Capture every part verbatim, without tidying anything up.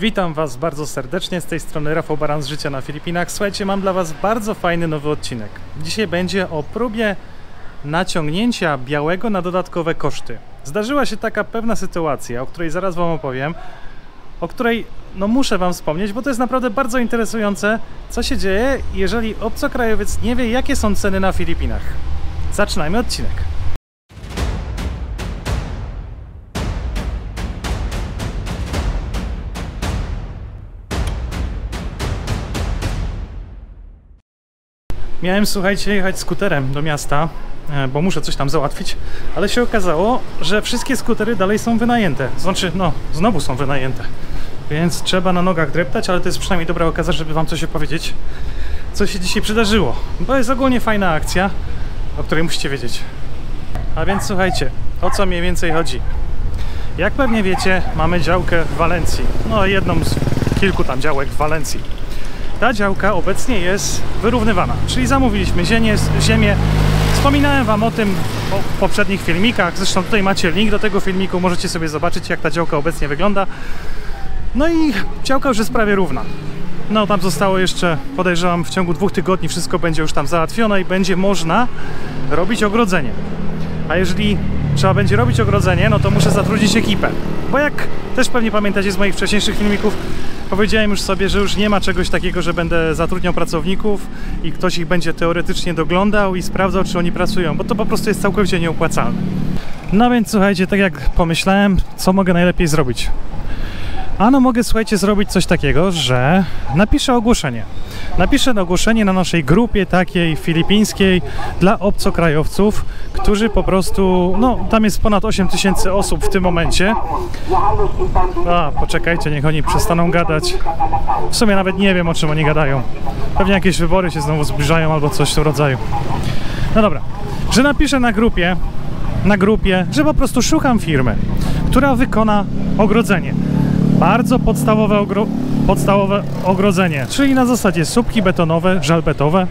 Witam Was bardzo serdecznie, z tej strony Rafał Baran z Życia na Filipinach. Słuchajcie, mam dla Was bardzo fajny nowy odcinek. Dzisiaj będzie o próbie naciągnięcia białego na dodatkowe koszty. Zdarzyła się taka pewna sytuacja, o której zaraz Wam opowiem, o której no muszę Wam wspomnieć, bo to jest naprawdę bardzo interesujące, co się dzieje, jeżeli obcokrajowiec nie wie, jakie są ceny na Filipinach. Zaczynajmy odcinek. Miałem, słuchajcie, jechać skuterem do miasta, bo muszę coś tam załatwić, ale się okazało, że wszystkie skutery dalej są wynajęte. Znaczy, no, znowu są wynajęte. Więc trzeba na nogach dreptać, ale to jest przynajmniej dobra okazja, żeby Wam coś opowiedzieć, co się dzisiaj przydarzyło. Bo jest ogólnie fajna akcja, o której musicie wiedzieć. A więc słuchajcie, o co mniej więcej chodzi. Jak pewnie wiecie, mamy działkę w Walencji. No, jedną z kilku tam działek w Walencji. Ta działka obecnie jest wyrównywana, czyli zamówiliśmy ziemię, ziemię. Wspominałem Wam o tym w poprzednich filmikach, zresztą tutaj macie link do tego filmiku, możecie sobie zobaczyć, jak ta działka obecnie wygląda. No i działka już jest prawie równa. No tam zostało jeszcze, podejrzewam, w ciągu dwóch tygodni wszystko będzie już tam załatwione i będzie można robić ogrodzenie. A jeżeli trzeba będzie robić ogrodzenie, no to muszę zatrudnić ekipę. Bo jak też pewnie pamiętacie z moich wcześniejszych filmików, powiedziałem już sobie, że już nie ma czegoś takiego, że będę zatrudniał pracowników i ktoś ich będzie teoretycznie doglądał i sprawdzał, czy oni pracują, bo to po prostu jest całkowicie nieopłacalne. No więc słuchajcie, tak jak pomyślałem, co mogę najlepiej zrobić? Ano mogę, słuchajcie, zrobić coś takiego, że napiszę ogłoszenie. Napiszę ogłoszenie na naszej grupie takiej filipińskiej dla obcokrajowców, którzy po prostu, no tam jest ponad osiem tysięcy osób w tym momencie. A, poczekajcie, niech oni przestaną gadać. W sumie nawet nie wiem, o czym oni gadają. Pewnie jakieś wybory się znowu zbliżają albo coś w tym rodzaju. No dobra, że napiszę na grupie, na grupie, że po prostu szukam firmy, która wykona ogrodzenie. Bardzo podstawowe, ogro... podstawowe ogrodzenie, czyli na zasadzie słupki betonowe, żalbetowe,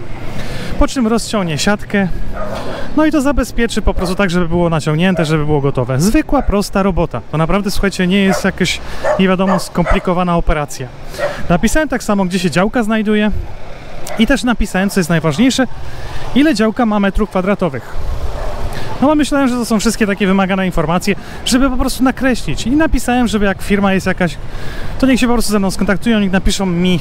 po czym rozciągnie siatkę, no i to zabezpieczy po prostu tak, żeby było naciągnięte, żeby było gotowe. Zwykła, prosta robota. To naprawdę, słuchajcie, nie jest jakaś, nie wiadomo, skomplikowana operacja. Napisałem tak samo, gdzie się działka znajduje i też napisałem, co jest najważniejsze, ile działka ma metrów kwadratowych. No bo myślałem, że to są wszystkie takie wymagane informacje, żeby po prostu nakreślić. I napisałem, żeby jak firma jest jakaś, to niech się po prostu ze mną skontaktują, niech napiszą mi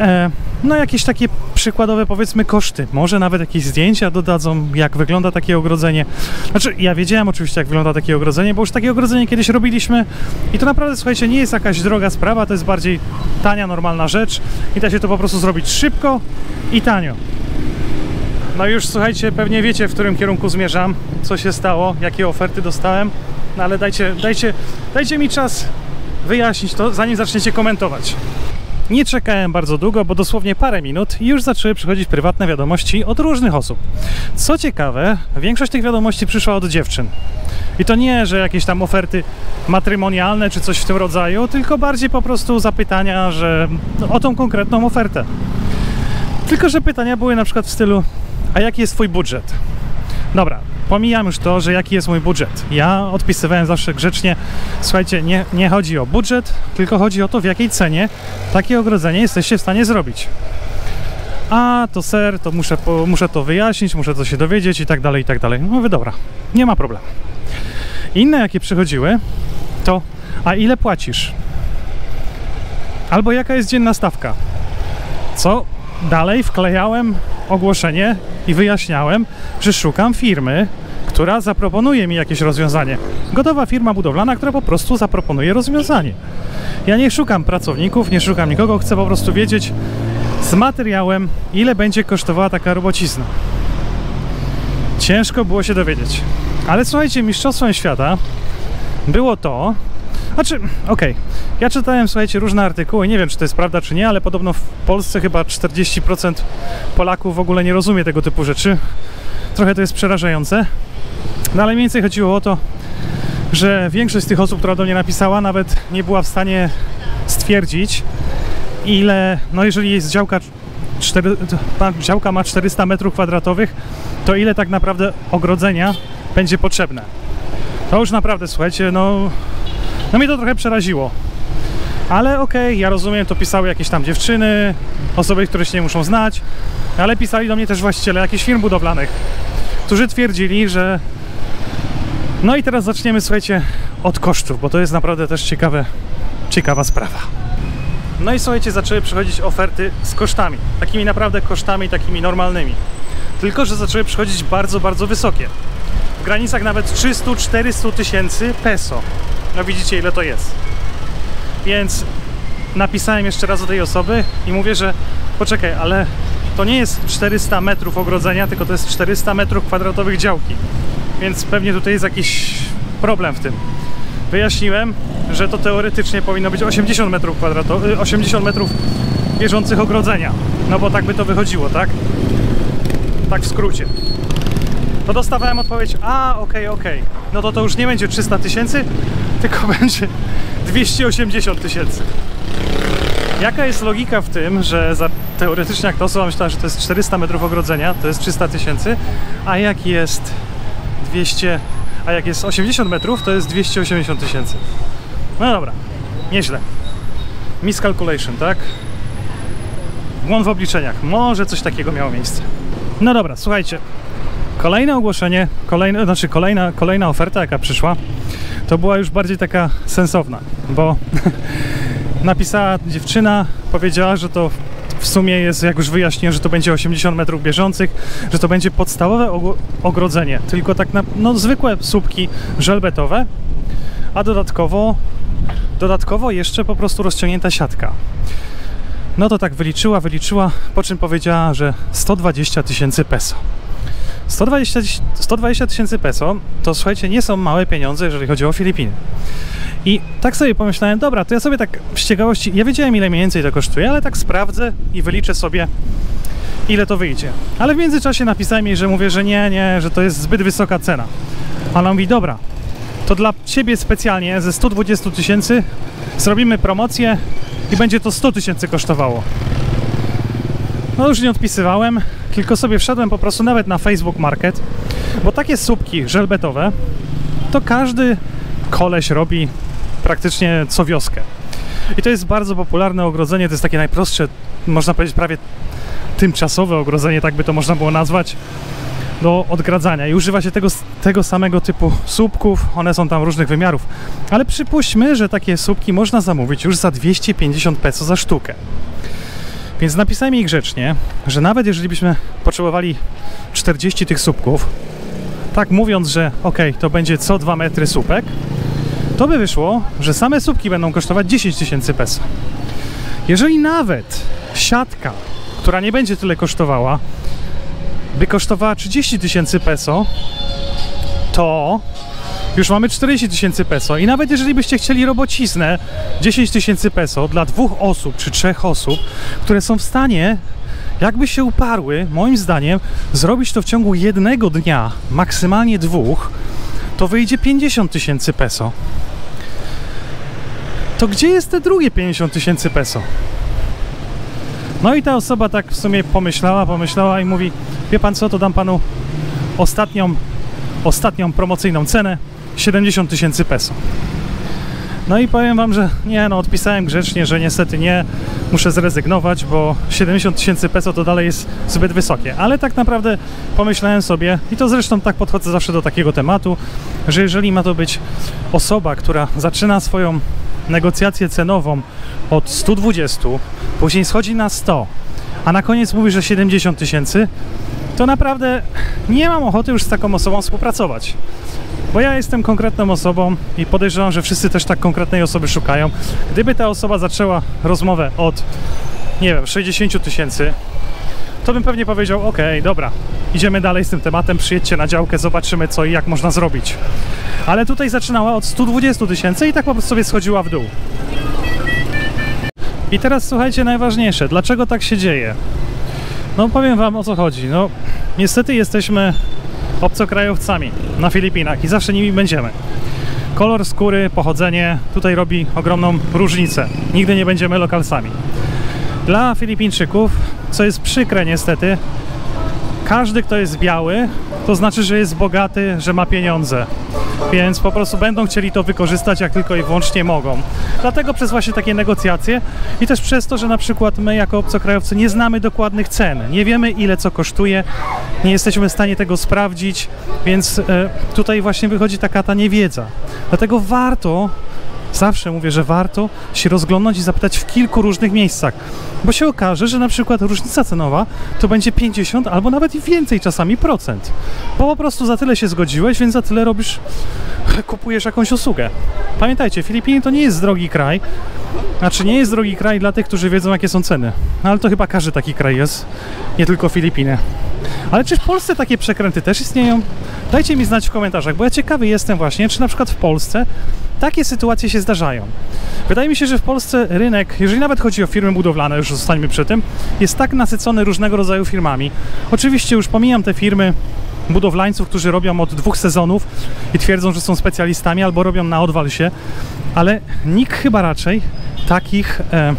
e, no jakieś takie przykładowe, powiedzmy, koszty. Może nawet jakieś zdjęcia dodadzą, jak wygląda takie ogrodzenie. Znaczy, ja wiedziałem oczywiście, jak wygląda takie ogrodzenie, bo już takie ogrodzenie kiedyś robiliśmy i to naprawdę, słuchajcie, nie jest jakaś droga sprawa, to jest bardziej tania, normalna rzecz i da się to po prostu zrobić szybko i tanio. No już, słuchajcie, pewnie wiecie, w którym kierunku zmierzam, co się stało, jakie oferty dostałem, no ale dajcie, dajcie, dajcie mi czas wyjaśnić to, zanim zaczniecie komentować. Nie czekałem bardzo długo, bo dosłownie parę minut i już zaczęły przychodzić prywatne wiadomości od różnych osób. Co ciekawe, większość tych wiadomości przyszła od dziewczyn. I to nie, że jakieś tam oferty matrymonialne czy coś w tym rodzaju, tylko bardziej po prostu zapytania, że o tą konkretną ofertę. Tylko że pytania były na przykład w stylu: a jaki jest twój budżet? Dobra, pomijam już to, że jaki jest mój budżet. Ja odpisywałem zawsze grzecznie: słuchajcie, nie, nie chodzi o budżet, tylko chodzi o to, w jakiej cenie takie ogrodzenie jesteście w stanie zrobić. A to ser, to muszę, muszę to wyjaśnić, muszę to się dowiedzieć i tak dalej, i tak dalej. Mówię, dobra, nie ma problemu. Inne jakie przychodziły to: a ile płacisz? Albo jaka jest dzienna stawka? Co? Dalej wklejałem ogłoszenie i wyjaśniałem, że szukam firmy, która zaproponuje mi jakieś rozwiązanie. Gotowa firma budowlana, która po prostu zaproponuje rozwiązanie. Ja nie szukam pracowników, nie szukam nikogo, chcę po prostu wiedzieć z materiałem, ile będzie kosztowała taka robocizna. Ciężko było się dowiedzieć. Ale słuchajcie, mistrzostwem świata było to... Znaczy, okej, okay. Ja czytałem, słuchajcie, różne artykuły, nie wiem, czy to jest prawda, czy nie, ale podobno w Polsce chyba czterdzieści procent Polaków w ogóle nie rozumie tego typu rzeczy. Trochę to jest przerażające. No ale mniej więcej chodziło o to, że większość z tych osób, która do mnie napisała, nawet nie była w stanie stwierdzić, ile, no jeżeli jest działka, cztery, działka ma czterysta metrów kwadratowych, to ile tak naprawdę ogrodzenia będzie potrzebne. To już naprawdę, słuchajcie, no... No mnie to trochę przeraziło. Ale okej, okay, ja rozumiem, to pisały jakieś tam dziewczyny, osoby, które się nie muszą znać, ale pisali do mnie też właściciele jakichś firm budowlanych, którzy twierdzili, że... No i teraz zaczniemy, słuchajcie, od kosztów, bo to jest naprawdę też ciekawe, ciekawa sprawa. No i słuchajcie, zaczęły przychodzić oferty z kosztami, takimi naprawdę kosztami, takimi normalnymi. Tylko że zaczęły przychodzić bardzo, bardzo wysokie. W granicach nawet trzystu do czterystu tysięcy peso. No widzicie, ile to jest. Więc napisałem jeszcze raz do tej osoby i mówię, że poczekaj, ale to nie jest czterysta metrów ogrodzenia, tylko to jest czterysta metrów kwadratowych działki. Więc pewnie tutaj jest jakiś problem w tym. Wyjaśniłem, że to teoretycznie powinno być osiemdziesiąt metrów kwadratowych, osiemdziesiąt metrów bieżących ogrodzenia. No bo tak by to wychodziło, tak? Tak w skrócie. To dostawałem odpowiedź, a okej, okay, okej. Okay. No to to już nie będzie trzysta tysięcy, tylko będzie dwieście osiemdziesiąt tysięcy. Jaka jest logika w tym, że za teoretycznie jak to osoba myślała, że to jest czterysta metrów ogrodzenia, to jest trzysta tysięcy, a jak jest dwieście, a jak jest osiemdziesiąt metrów, to jest dwieście osiemdziesiąt tysięcy. No dobra, nieźle. Miscalculation, tak? Błąd w obliczeniach. Może coś takiego miało miejsce. No dobra, słuchajcie. Kolejne ogłoszenie, kolejne, znaczy kolejna, kolejna oferta, jaka przyszła, to była już bardziej taka sensowna, bo napisała dziewczyna, powiedziała, że to w sumie jest, jak już wyjaśniłem, że to będzie osiemdziesiąt metrów bieżących, że to będzie podstawowe ogrodzenie, tylko tak na, no, zwykłe słupki żelbetowe, a dodatkowo, dodatkowo jeszcze po prostu rozciągnięta siatka. No to tak wyliczyła, wyliczyła, po czym powiedziała, że sto dwadzieścia tysięcy peso. sto dwadzieścia tysięcy peso to, słuchajcie, nie są małe pieniądze, jeżeli chodzi o Filipiny. I tak sobie pomyślałem, dobra, to ja sobie tak z ciekawości, ja wiedziałem, ile mniej więcej to kosztuje, ale tak sprawdzę i wyliczę sobie, ile to wyjdzie. Ale w międzyczasie napisałem jej, że mówię, że nie, nie, że to jest zbyt wysoka cena. A ona mówi, dobra, to dla ciebie specjalnie ze stu dwudziestu tysięcy zrobimy promocję i będzie to sto tysięcy kosztowało. No już nie odpisywałem, tylko sobie wszedłem po prostu nawet na Facebook Market, bo takie słupki żelbetowe to każdy koleś robi praktycznie co wioskę. I to jest bardzo popularne ogrodzenie, to jest takie najprostsze, można powiedzieć prawie tymczasowe ogrodzenie, tak by to można było nazwać, do odgradzania. I używa się tego, tego samego typu słupków, one są tam różnych wymiarów. Ale przypuśćmy, że takie słupki można zamówić już za dwieście pięćdziesiąt peso za sztukę. Więc napisałem jej grzecznie, że nawet jeżeli byśmy potrzebowali czterdziestu tych słupków, tak mówiąc, że ok, to będzie co dwa metry słupek, to by wyszło, że same słupki będą kosztować dziesięć tysięcy peso. Jeżeli nawet siatka, która nie będzie tyle kosztowała, by kosztowała trzydzieści tysięcy peso, to już mamy czterdzieści tysięcy peso. I nawet jeżeli byście chcieli robociznę dziesięć tysięcy peso dla dwóch osób czy trzech osób, które są w stanie, jakby się uparły, moim zdaniem, zrobić to w ciągu jednego dnia, maksymalnie dwóch, to wyjdzie pięćdziesiąt tysięcy peso. To gdzie jest te drugie pięćdziesiąt tysięcy peso? No i ta osoba tak w sumie pomyślała, pomyślała i mówi, wie pan co, to dam panu ostatnią, ostatnią promocyjną cenę, siedemdziesiąt tysięcy peso. No i powiem wam, że nie, no odpisałem grzecznie, że niestety nie, muszę zrezygnować, bo siedemdziesiąt tysięcy peso to dalej jest zbyt wysokie. Ale tak naprawdę pomyślałem sobie, i to zresztą tak podchodzę zawsze do takiego tematu, że jeżeli ma to być osoba, która zaczyna swoją negocjację cenową od stu dwudziestu, później schodzi na sto, a na koniec mówi, że siedemdziesiąt tysięcy, to naprawdę nie mam ochoty już z taką osobą współpracować. Bo ja jestem konkretną osobą i podejrzewam, że wszyscy też tak konkretnej osoby szukają. Gdyby ta osoba zaczęła rozmowę od, nie wiem, sześćdziesięciu tysięcy, to bym pewnie powiedział, ok, dobra, idziemy dalej z tym tematem, przyjedźcie na działkę, zobaczymy co i jak można zrobić. Ale tutaj zaczynała od stu dwudziestu tysięcy i tak po prostu sobie schodziła w dół. I teraz słuchajcie, najważniejsze, dlaczego tak się dzieje? No powiem wam, o co chodzi. No niestety jesteśmy obcokrajowcami na Filipinach i zawsze nimi będziemy. Kolor skóry, pochodzenie tutaj robi ogromną różnicę. Nigdy nie będziemy lokalsami. Dla Filipińczyków, co jest przykre niestety, każdy, kto jest biały, to znaczy, że jest bogaty, że ma pieniądze. Więc po prostu będą chcieli to wykorzystać, jak tylko i wyłącznie mogą. Dlatego przez właśnie takie negocjacje i też przez to, że na przykład my jako obcokrajowcy nie znamy dokładnych cen, nie wiemy, ile co kosztuje, nie jesteśmy w stanie tego sprawdzić, więc y, tutaj właśnie wychodzi taka ta niewiedza. Dlatego warto, zawsze mówię, że warto się rozglądać i zapytać w kilku różnych miejscach, bo się okaże, że na przykład różnica cenowa to będzie pięćdziesiąt albo nawet i więcej czasami procent, bo po prostu za tyle się zgodziłeś, więc za tyle robisz, kupujesz jakąś usługę. Pamiętajcie, Filipiny to nie jest drogi kraj, znaczy nie jest drogi kraj dla tych, którzy wiedzą, jakie są ceny, no, ale to chyba każdy taki kraj jest, nie tylko Filipiny. Ale czy w Polsce takie przekręty też istnieją? Dajcie mi znać w komentarzach, bo ja ciekawy jestem właśnie, czy na przykład w Polsce takie sytuacje się zdarzają. Wydaje mi się, że w Polsce rynek, jeżeli nawet chodzi o firmy budowlane, już zostańmy przy tym, jest tak nasycony różnego rodzaju firmami. Oczywiście już pomijam te firmy budowlańców, którzy robią od dwóch sezonów i twierdzą, że są specjalistami albo robią na odwal się, ale nikt chyba raczej takich... E,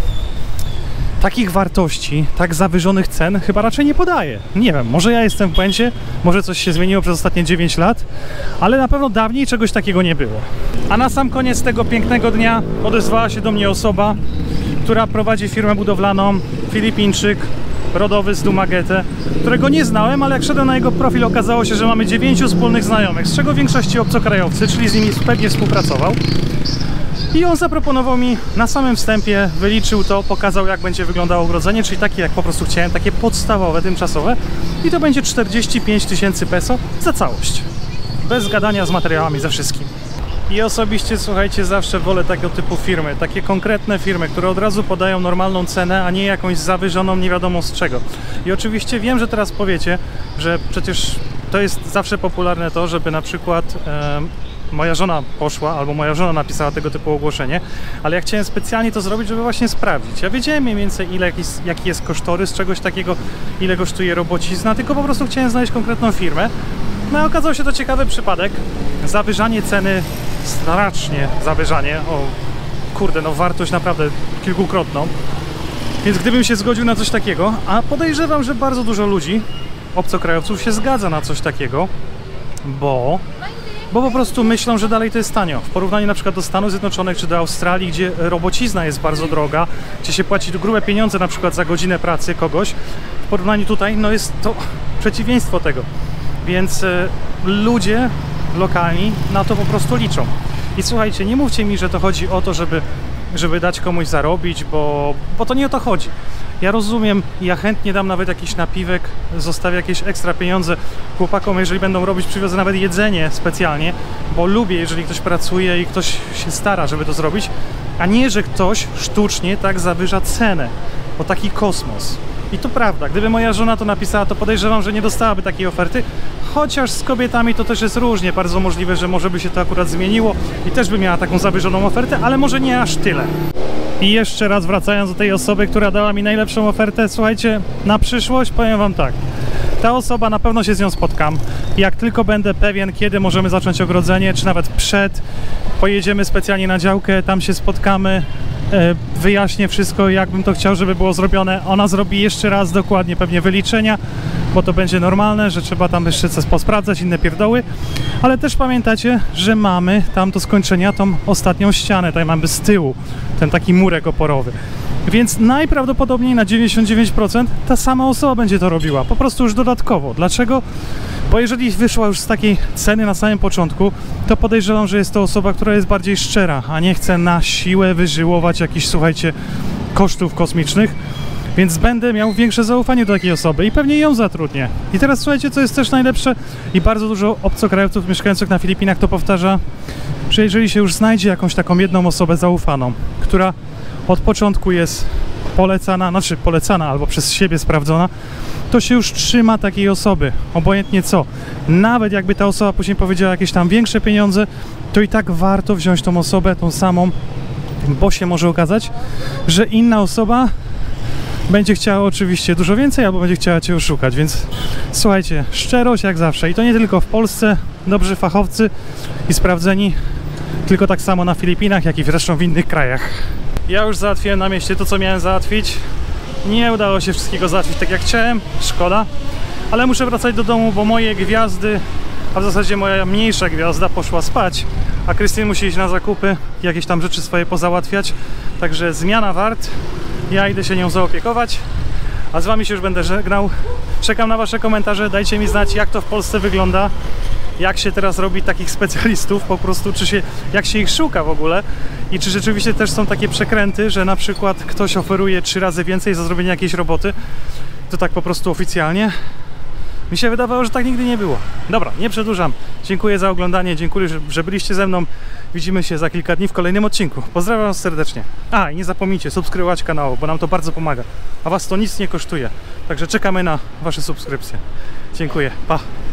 Takich wartości, tak zawyżonych cen chyba raczej nie podaje. Nie wiem, może ja jestem w błędzie, może coś się zmieniło przez ostatnie dziewięć lat, ale na pewno dawniej czegoś takiego nie było. A na sam koniec tego pięknego dnia odezwała się do mnie osoba, która prowadzi firmę budowlaną, Filipińczyk, rodowy z Dumaguete, którego nie znałem, ale jak szedłem na jego profil, okazało się, że mamy dziewięciu wspólnych znajomych, z czego w większości obcokrajowcy, czyli z nimi pewnie współpracował. I on zaproponował mi, na samym wstępie wyliczył to, pokazał, jak będzie wyglądało ogrodzenie, czyli takie, jak po prostu chciałem, takie podstawowe, tymczasowe. I to będzie czterdzieści pięć tysięcy peso za całość. Bez gadania z materiałami, ze wszystkim. I osobiście, słuchajcie, zawsze wolę tego typu firmy, takie konkretne firmy, które od razu podają normalną cenę, a nie jakąś zawyżoną nie wiadomo z czego. I oczywiście wiem, że teraz powiecie, że przecież to jest zawsze popularne to, żeby na przykład... Yy, moja żona poszła, albo moja żona napisała tego typu ogłoszenie, ale ja chciałem specjalnie to zrobić, żeby właśnie sprawdzić. Ja wiedziałem mniej więcej, ile, jaki jest kosztorys czegoś takiego, ile kosztuje robocizna, tylko po prostu chciałem znaleźć konkretną firmę. No i okazał się to ciekawy przypadek. Zawyżanie ceny, strasznie zawyżanie, o kurde, no wartość naprawdę kilkukrotną. Więc gdybym się zgodził na coś takiego, a podejrzewam, że bardzo dużo ludzi, obcokrajowców, się zgadza na coś takiego, bo... bo po prostu myślą, że dalej to jest tanio. W porównaniu na przykład do Stanów Zjednoczonych czy do Australii, gdzie robocizna jest bardzo droga, gdzie się płaci grube pieniądze na przykład za godzinę pracy kogoś, w porównaniu tutaj no jest to przeciwieństwo tego. Więc y, ludzie lokalni na to po prostu liczą. I słuchajcie, nie mówcie mi, że to chodzi o to, żeby, żeby dać komuś zarobić, bo, bo to nie o to chodzi. Ja rozumiem, ja chętnie dam nawet jakiś napiwek, zostawię jakieś ekstra pieniądze chłopakom, jeżeli będą robić, przywiozę nawet jedzenie specjalnie, bo lubię, jeżeli ktoś pracuje i ktoś się stara, żeby to zrobić, a nie, że ktoś sztucznie tak zawyża cenę, bo taki kosmos. I to prawda, gdyby moja żona to napisała, to podejrzewam, że nie dostałaby takiej oferty, chociaż z kobietami to też jest różnie, bardzo możliwe, że może by się to akurat zmieniło i też by miała taką zawyżoną ofertę, ale może nie aż tyle. I jeszcze raz wracając do tej osoby, która dała mi najlepszą ofertę, słuchajcie, na przyszłość powiem wam tak, ta osoba, na pewno się z nią spotkam, jak tylko będę pewien, kiedy możemy zacząć ogrodzenie, czy nawet przed, pojedziemy specjalnie na działkę, tam się spotkamy, wyjaśnię wszystko, jakbym to chciał, żeby było zrobione. Ona zrobi jeszcze raz dokładnie pewnie wyliczenia, bo to będzie normalne, że trzeba tam jeszcze coś posprawdzać, inne pierdoły, ale też pamiętacie, że mamy tam do skończenia tą ostatnią ścianę, tutaj mamy z tyłu ten taki murek oporowy, więc najprawdopodobniej na dziewięćdziesiąt dziewięć procent ta sama osoba będzie to robiła, po prostu już dodatkowo. Dlaczego? Bo jeżeli wyszła już z takiej ceny na samym początku, to podejrzewam, że jest to osoba, która jest bardziej szczera, a nie chce na siłę wyżyłować jakichś, słuchajcie, kosztów kosmicznych, więc będę miał większe zaufanie do takiej osoby i pewnie ją zatrudnię. I teraz słuchajcie, co jest też najlepsze i bardzo dużo obcokrajowców mieszkających na Filipinach to powtarza, że jeżeli się już znajdzie jakąś taką jedną osobę zaufaną, która od początku jest polecana, znaczy polecana albo przez siebie sprawdzona, to się już trzyma takiej osoby, obojętnie co. Nawet jakby ta osoba później powiedziała jakieś tam większe pieniądze, to i tak warto wziąć tą osobę, tą samą, bo się może okazać, że inna osoba będzie chciała oczywiście dużo więcej albo będzie chciała cię oszukać, więc słuchajcie, szczerość jak zawsze i to nie tylko w Polsce, dobrzy fachowcy i sprawdzeni, tylko tak samo na Filipinach, jak i zresztą w innych krajach. Ja już załatwiłem na mieście to, co miałem załatwić. Nie udało się wszystkiego załatwić tak, jak chciałem, szkoda, ale muszę wracać do domu, bo moje gwiazdy, a w zasadzie moja mniejsza gwiazda poszła spać, a Krystyn musi iść na zakupy, jakieś tam rzeczy swoje pozałatwiać, także zmiana wart, ja idę się nią zaopiekować, a z wami się już będę żegnał. Czekam na wasze komentarze, dajcie mi znać, jak to w Polsce wygląda, jak się teraz robi takich specjalistów po prostu, czy się, jak się ich szuka w ogóle i czy rzeczywiście też są takie przekręty, że na przykład ktoś oferuje trzy razy więcej za zrobienie jakiejś roboty, to tak po prostu oficjalnie. Mi się wydawało, że tak nigdy nie było. Dobra, nie przedłużam. Dziękuję za oglądanie, dziękuję, że byliście ze mną. Widzimy się za kilka dni w kolejnym odcinku. Pozdrawiam was serdecznie. A, i nie zapomnijcie subskrybować kanału, bo nam to bardzo pomaga. A was to nic nie kosztuje. Także czekamy na wasze subskrypcje. Dziękuję, pa!